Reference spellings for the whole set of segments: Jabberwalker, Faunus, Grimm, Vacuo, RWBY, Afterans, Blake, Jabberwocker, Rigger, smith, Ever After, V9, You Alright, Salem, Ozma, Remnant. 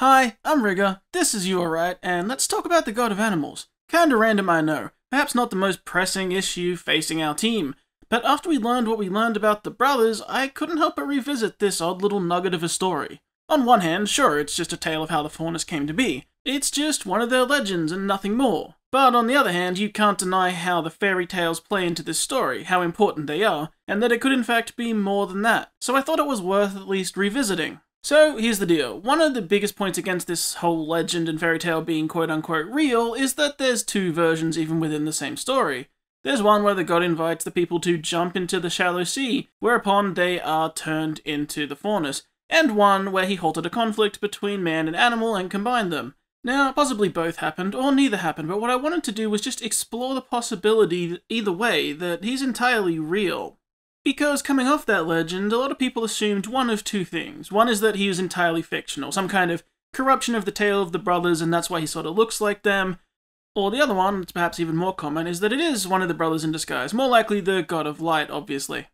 Hi, I'm Rigger, this is You Alright, and let's talk about the God of Animals. Kinda random, I know, perhaps not the most pressing issue facing our team, but after we learned what we learned about the brothers, I couldn't help but revisit this odd little nugget of a story. On one hand, sure, it's just a tale of how the Faunus came to be. It's just one of their legends and nothing more. But on the other hand, you can't deny how the fairy tales play into this story, how important they are, and that it could in fact be more than that. So I thought it was worth at least revisiting. So, here's the deal. One of the biggest points against this whole legend and fairy tale being quote-unquote real is that there's two versions even within the same story. There's one where the god invites the people to jump into the shallow sea, whereupon they are turned into the Faunus, and one where he halted a conflict between man and animal and combined them. Now, possibly both happened, or neither happened, but what I wanted to do was just explore the possibility either way that he's entirely real. Because coming off that legend, a lot of people assumed one of two things. One is that he was entirely fictional, some kind of corruption of the tale of the brothers, and that's why he sort of looks like them. Or the other one, that's perhaps even more common, is that it is one of the brothers in disguise, more likely the God of Light, obviously.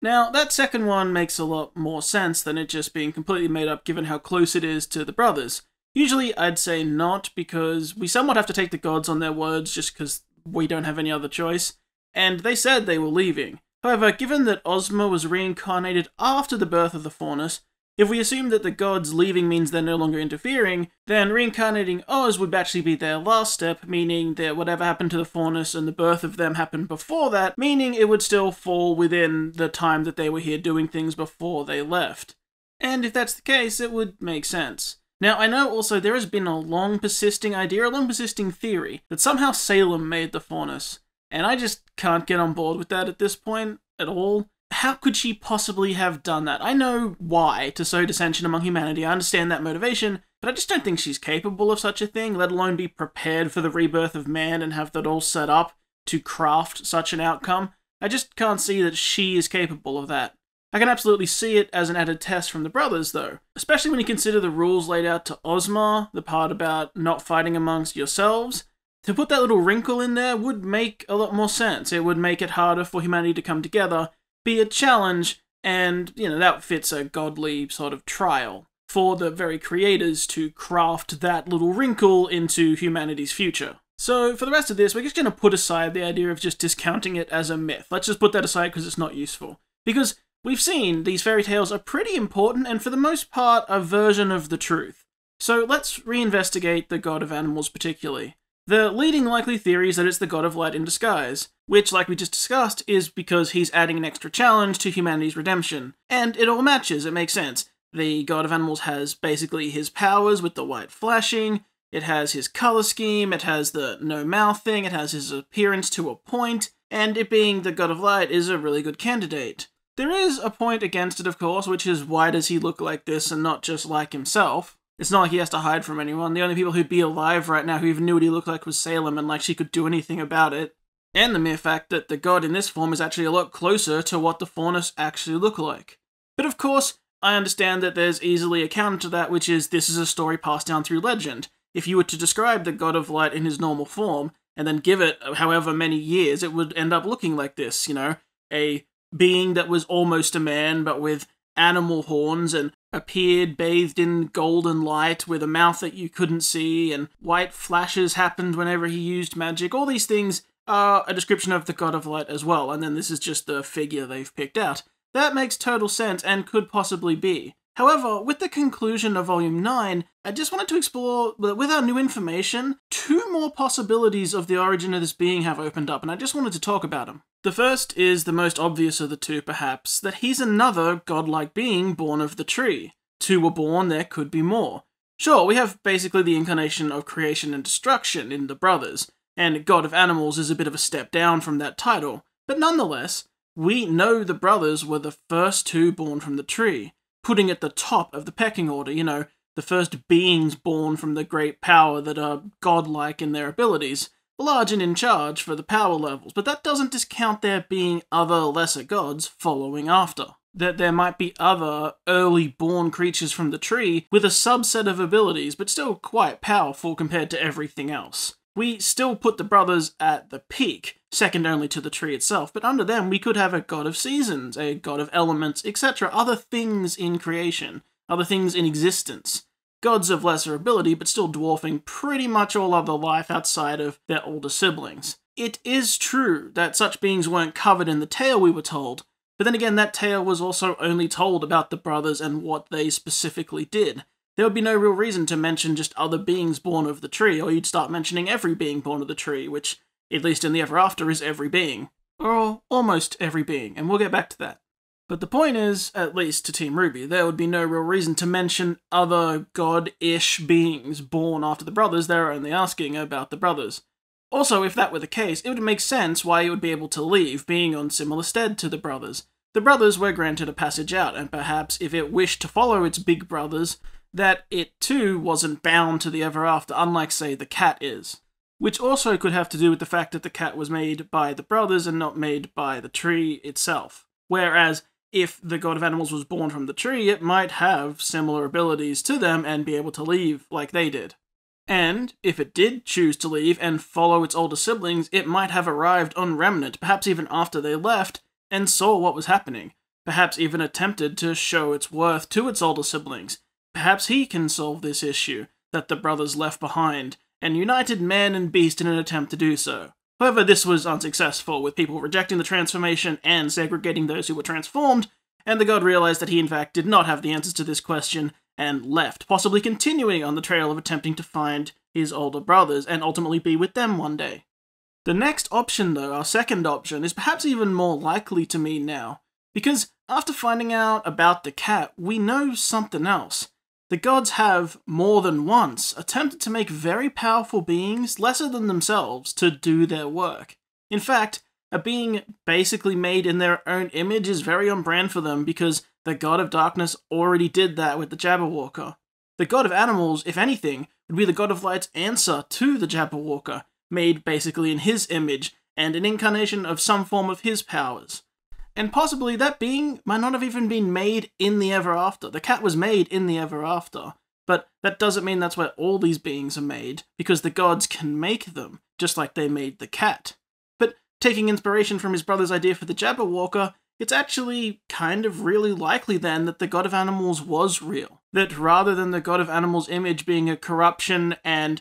Now, that second one makes a lot more sense than it just being completely made up given how close it is to the brothers. Usually, I'd say not, because we somewhat have to take the gods on their words just because we don't have any other choice, and they said they were leaving. However, given that Ozma was reincarnated after the birth of the Faunus, if we assume that the gods leaving means they're no longer interfering, then reincarnating Oz would actually be their last step, meaning that whatever happened to the Faunus and the birth of them happened before that, meaning it would still fall within the time that they were here doing things before they left. And if that's the case, it would make sense. Now, I know also there has been a long persisting idea, a long persisting theory, that somehow Salem made the Faunus. And I just can't get on board with that at this point, at all. How could she possibly have done that? I know why, to sow dissension among humanity, I understand that motivation, but I just don't think she's capable of such a thing, let alone be prepared for the rebirth of man and have that all set up to craft such an outcome. I just can't see that she is capable of that. I can absolutely see it as an added test from the brothers, though, especially when you consider the rules laid out to Ozma, the part about not fighting amongst yourselves. To put that little wrinkle in there would make a lot more sense. It would make it harder for humanity to come together, be a challenge, and, you know, that fits a godly sort of trial for the very creators to craft that little wrinkle into humanity's future. So, for the rest of this, we're just going to put aside the idea of just discounting it as a myth. Let's just put that aside because it's not useful. Because we've seen these fairy tales are pretty important and, for the most part, a version of the truth. So, let's reinvestigate the God of Animals particularly. The leading likely theory is that it's the God of Light in disguise, which, like we just discussed, is because he's adding an extra challenge to humanity's redemption. And it all matches, it makes sense. The God of Animals has basically his powers with the white flashing, it has his colour scheme, it has the no mouth thing, it has his appearance to a point, and it being the God of Light is a really good candidate. There is a point against it, of course, which is why does he look like this and not just like himself? It's not like he has to hide from anyone. The only people who'd be alive right now who even knew what he looked like was Salem, and like she could do anything about it. And the mere fact that the god in this form is actually a lot closer to what the Faunus actually look like. But of course, I understand that there's easily a counter to that, which is this is a story passed down through legend. If you were to describe the God of Light in his normal form, and then give it however many years, it would end up looking like this, you know? A being that was almost a man, but with animal horns and appeared bathed in golden light with a mouth that you couldn't see, and white flashes happened whenever he used magic. All these things are a description of the God of Light as well, and then this is just the figure they've picked out. That makes total sense and could possibly be. However, with the conclusion of Volume 9, I just wanted to explore, with our new information, two more possibilities of the origin of this being have opened up, and I just wanted to talk about them. The first is the most obvious of the two, perhaps, that he's another godlike being born of the tree. Two were born, there could be more. Sure, we have basically the incarnation of creation and destruction in the brothers, and God of Animals is a bit of a step down from that title, but nonetheless, we know the brothers were the first two born from the tree. Putting at the top of the pecking order, you know, the first beings born from the great power that are godlike in their abilities, large and in charge for the power levels, but that doesn't discount there being other lesser gods following after. That there might be other early born creatures from the tree with a subset of abilities, but still quite powerful compared to everything else. We still put the brothers at the peak, second only to the tree itself, but under them we could have a god of seasons, a god of elements, etc., other things in creation, other things in existence. gods of lesser ability, but still dwarfing pretty much all other life outside of their older siblings. It is true that such beings weren't covered in the tale we were told, but then again, that tale was also only told about the brothers and what they specifically did. There would be no real reason to mention just other beings born of the tree, or you'd start mentioning every being born of the tree, which, at least in the Ever After, is every being. Or almost every being, and we'll get back to that. But the point is, at least to Team RWBY, there would be no real reason to mention other god-ish beings born after the brothers. They're only asking about the brothers. Also, if that were the case, it would make sense why you would be able to leave, being on similar stead to the brothers. The brothers were granted a passage out, and perhaps if it wished to follow its big brothers, that it too wasn't bound to the Ever After, unlike, say, the cat is. Which also could have to do with the fact that the cat was made by the brothers and not made by the tree itself. Whereas, if the god of animals was born from the tree, it might have similar abilities to them and be able to leave like they did. And, if it did choose to leave and follow its older siblings, it might have arrived on Remnant, perhaps even after they left, and saw what was happening. Perhaps even attempted to show its worth to its older siblings. Perhaps he can solve this issue that the brothers left behind, and united man and beast in an attempt to do so. However, this was unsuccessful, with people rejecting the transformation and segregating those who were transformed, and the god realized that he in fact did not have the answers to this question, and left, possibly continuing on the trail of attempting to find his older brothers, and ultimately be with them one day. The next option though, our second option, is perhaps even more likely to me now, because after finding out about the cat, we know something else. The gods have, more than once, attempted to make very powerful beings lesser than themselves to do their work. In fact, a being basically made in their own image is very on brand for them because the god of darkness already did that with the Jabberwalker. The god of animals, if anything, would be the god of light's answer to the Jabberwalker, made basically in his image and an incarnation of some form of his powers. And possibly that being might not have even been made in the Ever After. The cat was made in the Ever After. But that doesn't mean that's where all these beings are made, because the gods can make them, just like they made the cat. But taking inspiration from his brother's idea for the Jabberwocker, it's actually kind of really likely then that the god of animals was real. That rather than the god of animals' image being a corruption and,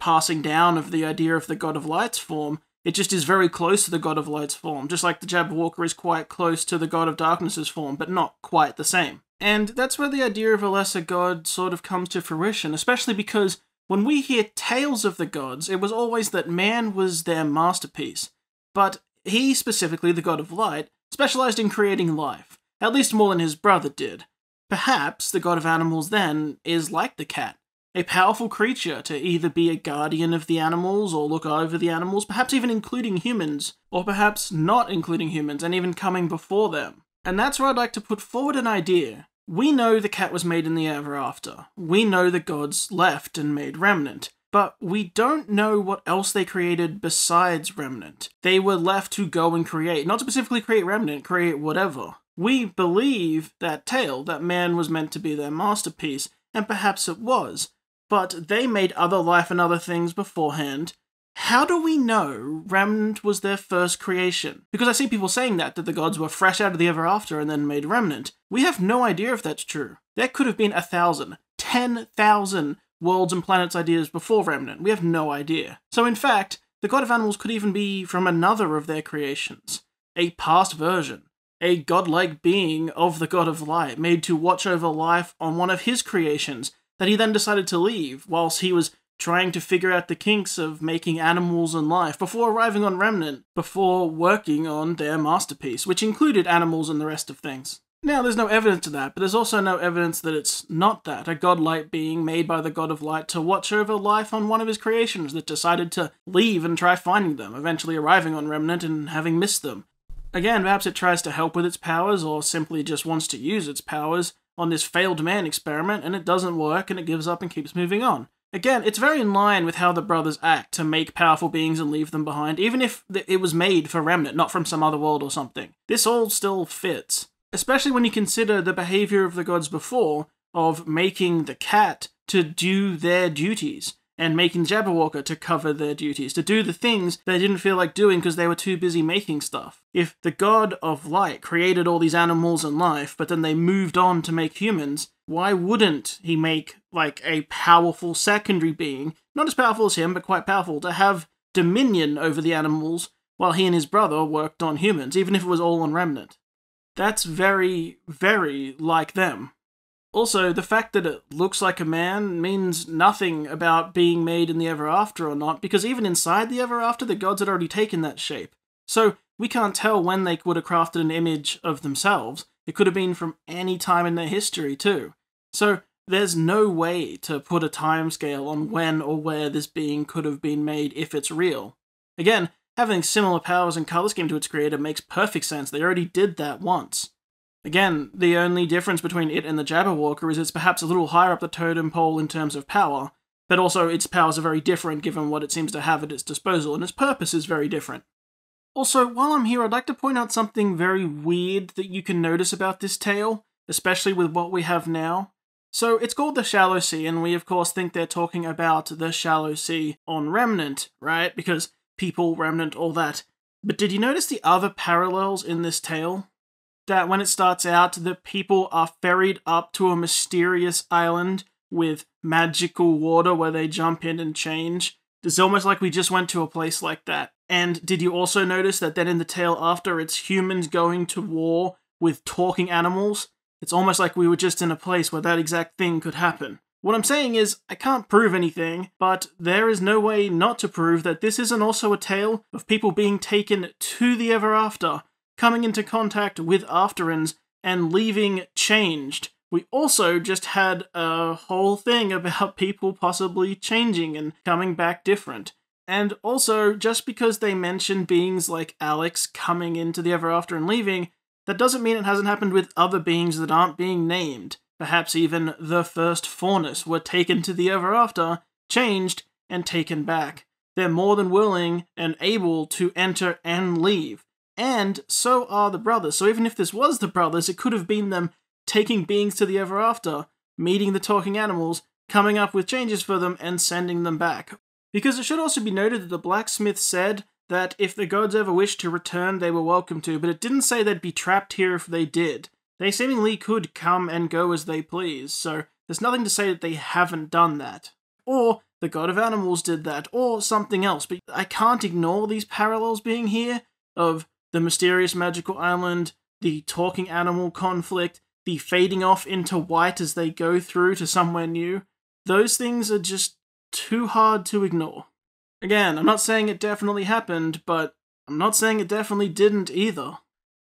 passing down of the idea of the god of light's form, it just is very close to the god of light's form, just like the Jabberwocker is quite close to the god of darkness's form, but not quite the same. And that's where the idea of a lesser god sort of comes to fruition, especially because when we hear tales of the gods, it was always that man was their masterpiece. But he, specifically the god of light, specialized in creating life, at least more than his brother did. Perhaps the god of animals then is like the cat. A powerful creature to either be a guardian of the animals or look over the animals, perhaps even including humans, or perhaps not including humans and even coming before them. And that's where I'd like to put forward an idea. We know the cat was made in the Ever After. We know the gods left and made Remnant. But we don't know what else they created besides Remnant. They were left to go and create, not specifically create Remnant, create whatever. We believe that tale, that man was meant to be their masterpiece, and perhaps it was. But they made other life and other things beforehand. How do we know Remnant was their first creation? Because I see people saying that the gods were fresh out of the Ever After and then made Remnant. We have no idea if that's true. There could have been 1,000, 10,000 worlds and planets ideas before Remnant. We have no idea. So in fact, the god of animals could even be from another of their creations. A past version. A godlike being of the god of light made to watch over life on one of his creations, that he then decided to leave whilst he was trying to figure out the kinks of making animals and life before arriving on Remnant, before working on their masterpiece, which included animals and the rest of things. Now, there's no evidence of that, but there's also no evidence that it's not that, a godlike being made by the god of light to watch over life on one of his creations that decided to leave and try finding them, eventually arriving on Remnant and having missed them. Again, perhaps it tries to help with its powers, or simply just wants to use its powers on this failed man experiment, and it doesn't work, and it gives up and keeps moving on. Again, it's very in line with how the brothers act to make powerful beings and leave them behind, even if it was made for Remnant, not from some other world or something. This all still fits. Especially when you consider the behavior of the gods before, of making the cat to do their duties, and making Jabberwocker to cover their duties, to do the things they didn't feel like doing because they were too busy making stuff. If the god of light created all these animals and life, but then they moved on to make humans, why wouldn't he make, like, a powerful secondary being, not as powerful as him, but quite powerful, to have dominion over the animals while he and his brother worked on humans, even if it was all on Remnant? That's very, very like them. Also, the fact that it looks like a man means nothing about being made in the Ever After or not, because even inside the Ever After, the gods had already taken that shape. So, we can't tell when they would have crafted an image of themselves. It could have been from any time in their history, too. So, there's no way to put a timescale on when or where this being could have been made if it's real. Again, having similar powers and color scheme to its creator makes perfect sense. They already did that once. Again, the only difference between it and the Jabberwalker is it's perhaps a little higher up the totem pole in terms of power, but also its powers are very different given what it seems to have at its disposal, and its purpose is very different. Also, while I'm here, I'd like to point out something very weird that you can notice about this tale, especially with what we have now. So, it's called the Shallow Sea, and we of course think they're talking about the Shallow Sea on Remnant, right? Because people, Remnant, all that. But did you notice the other parallels in this tale? That when it starts out, the people are ferried up to a mysterious island with magical water where they jump in and change. It's almost like we just went to a place like that. And did you also notice that then in the tale after, it's humans going to war with talking animals? It's almost like we were just in a place where that exact thing could happen. What I'm saying is, I can't prove anything, but there is no way not to prove that this isn't also a tale of people being taken to the Ever After, coming into contact with Afterans, and leaving changed. We also just had a whole thing about people possibly changing and coming back different. And also, just because they mention beings like Alex coming into the Ever After and leaving, that doesn't mean it hasn't happened with other beings that aren't being named. Perhaps even the first Faunus were taken to the Ever After, changed, and taken back. They're more than willing and able to enter and leave. And so are the brothers. So even if this was the brothers, it could have been them taking beings to the Ever After, meeting the talking animals, coming up with changes for them, and sending them back. Because it should also be noted that the blacksmith said that if the gods ever wished to return, they were welcome to, but it didn't say they'd be trapped here if they did. They seemingly could come and go as they please, so there's nothing to say that they haven't done that. Or the god of animals did that, or something else, but I can't ignore these parallels being here of the mysterious magical island, the talking animal conflict, the fading off into white as they go through to somewhere new. Those things are just too hard to ignore. Again, I'm not saying it definitely happened, but I'm not saying it definitely didn't either.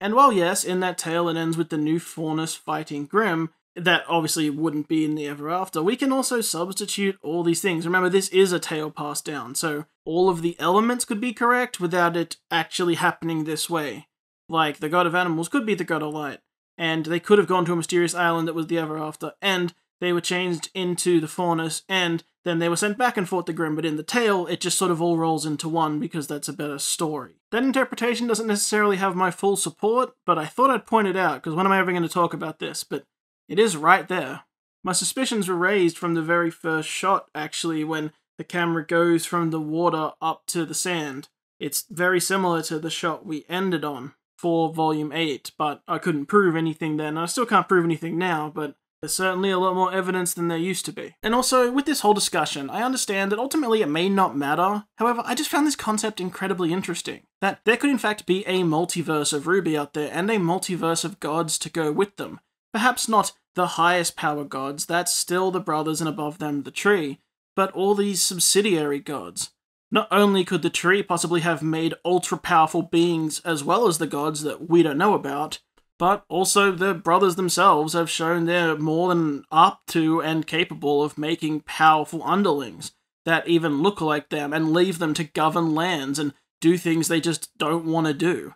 And while yes, in that tale it ends with the new Faunus fighting Grimm, that obviously wouldn't be in the Ever After, we can also substitute all these things. Remember, this is a tale passed down, so all of the elements could be correct without it actually happening this way. Like, the god of animals could be the god of light, and they could have gone to a mysterious island that was the Ever After, and they were changed into the Faunus, and then they were sent back and forth to Grimm, but in the tale, it just sort of all rolls into one because that's a better story. That interpretation doesn't necessarily have my full support, but I thought I'd point it out, because when am I ever going to talk about this? But it is right there. My suspicions were raised from the very first shot, actually, when the camera goes from the water up to the sand. It's very similar to the shot we ended on for Volume 8, but I couldn't prove anything then. I still can't prove anything now, but there's certainly a lot more evidence than there used to be. And also, with this whole discussion, I understand that ultimately it may not matter. However, I just found this concept incredibly interesting. That there could in fact be a multiverse of RWBY out there, and a multiverse of gods to go with them. Perhaps not the highest power gods, that's still the brothers and above them the tree, but all these subsidiary gods. Not only could the tree possibly have made ultra-powerful beings as well as the gods that we don't know about, but also the brothers themselves have shown they're more than up to and capable of making powerful underlings that even look like them and leave them to govern lands and do things they just don't want to do.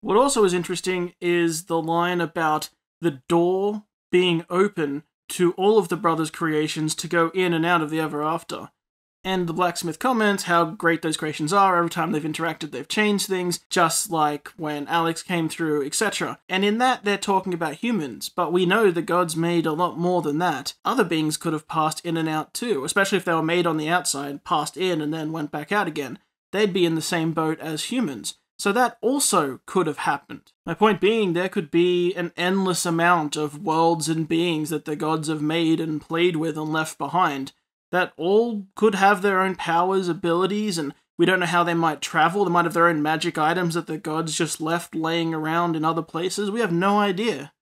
What also is interesting is the line about the door being open to all of the brothers' creations to go in and out of the Ever After. And the blacksmith comments how great those creations are, every time they've interacted they've changed things, just like when Alex came through, etc. And in that they're talking about humans, but we know the gods made a lot more than that. Other beings could have passed in and out too, especially if they were made on the outside, passed in and then went back out again. They'd be in the same boat as humans. So that also could have happened. My point being, there could be an endless amount of worlds and beings that the gods have made and played with and left behind, that all could have their own powers, abilities, and we don't know how they might travel. They might have their own magic items that the gods just left laying around in other places. We have no idea.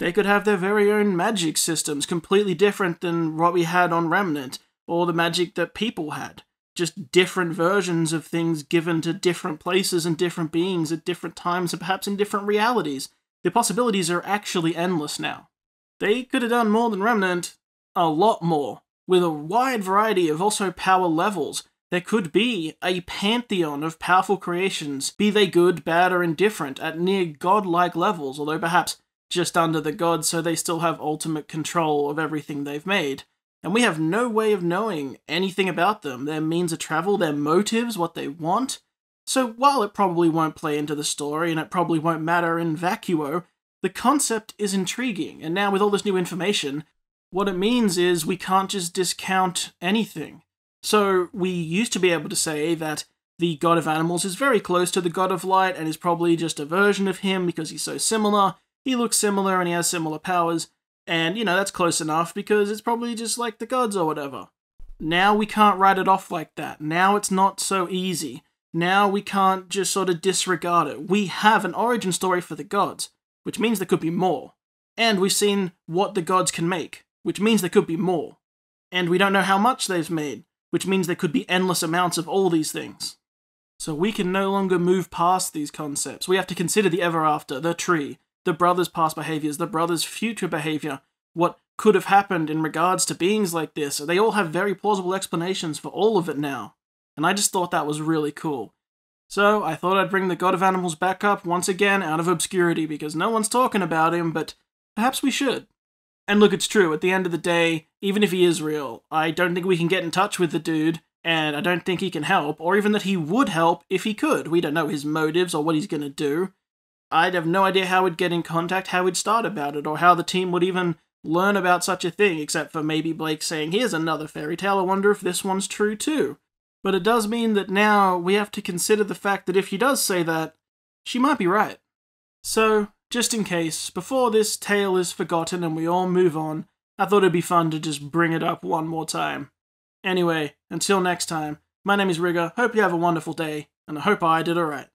They could have their very own magic systems, completely different than what we had on Remnant, or the magic that people had. Just different versions of things given to different places and different beings at different times and perhaps in different realities. The possibilities are actually endless now. They could have done more than Remnant, a lot more, with a wide variety of also power levels. There could be a pantheon of powerful creations, be they good, bad, or indifferent, at near godlike levels, although perhaps just under the gods, so they still have ultimate control of everything they've made. And we have no way of knowing anything about them, their means of travel, their motives, what they want. So while it probably won't play into the story, and it probably won't matter in Vacuo, the concept is intriguing, and now with all this new information, what it means is we can't just discount anything. So we used to be able to say that the god of animals is very close to the god of light, and is probably just a version of him because he's so similar, he looks similar, and he has similar powers. And, you know, that's close enough because it's probably just like the gods or whatever. Now we can't write it off like that. Now it's not so easy. Now we can't just sort of disregard it. We have an origin story for the gods, which means there could be more. And we've seen what the gods can make, which means there could be more. And we don't know how much they've made, which means there could be endless amounts of all these things. So we can no longer move past these concepts. We have to consider the ever after, the tree, the brother's past behaviours, the brother's future behaviour, what could have happened in regards to beings like this. They all have very plausible explanations for all of it now. And I just thought that was really cool. So I thought I'd bring the god of animals back up once again out of obscurity because no one's talking about him, but perhaps we should. And look, it's true, at the end of the day, even if he is real, I don't think we can get in touch with the dude, and I don't think he can help, or even that he would help if he could. We don't know his motives or what he's going to do. I'd have no idea how we'd get in contact, how we'd start about it, or how the team would even learn about such a thing, except for maybe Blake saying, here's another fairy tale, I wonder if this one's true too. But it does mean that now we have to consider the fact that if he does say that, she might be right. So, just in case, before this tale is forgotten and we all move on, I thought it'd be fun to just bring it up one more time. Anyway, until next time, my name is Rigger, hope you have a wonderful day, and I hope I did alright.